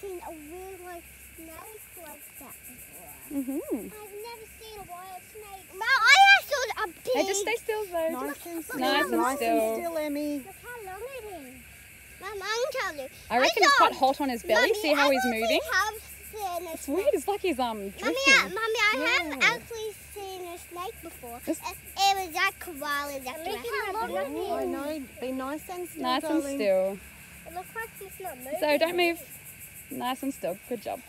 seen a real life snake like that before. Mm-hmm. I've never seen a wild snake. No, I saw a big. Hey, just stay still though. Nice and still, Emmy. Look how long it is. Mum, I'll tell you. I reckon it's quite hot on his belly. Mummy, see how he's moving? It's weird. It's like he's drinking. Mummy, I have actually seen a snake before. It was like koalas. I know. Be nice and still. Nice and still. It looks like it's not moving. So don't move. Nice and still. Good job.